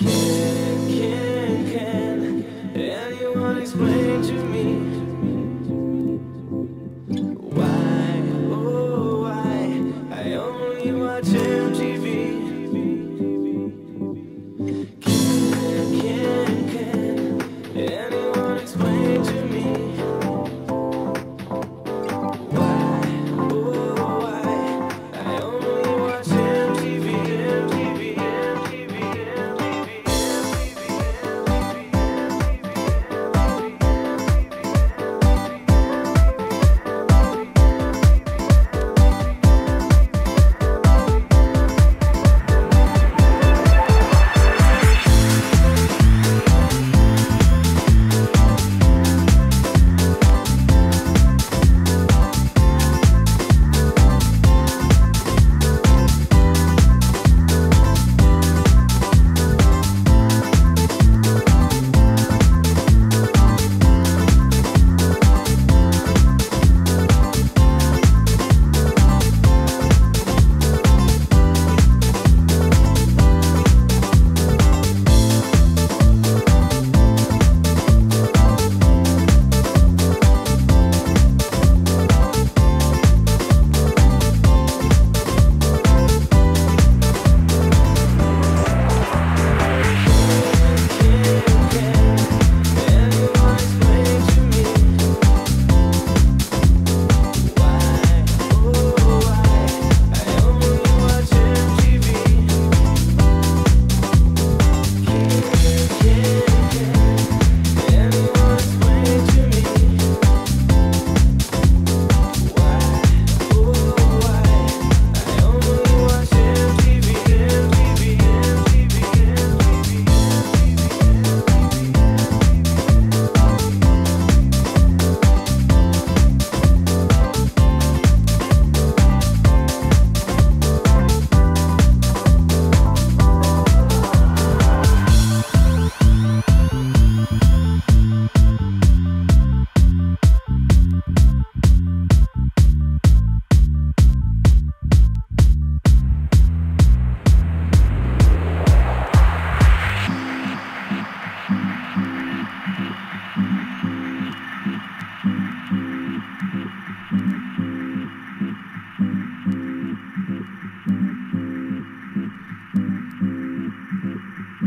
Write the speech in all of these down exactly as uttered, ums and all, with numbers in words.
Can, can, can anyone explain to me why, oh why I only watch M T V? Can, can, can anyone explain to me why, oh why I only watch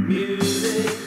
music.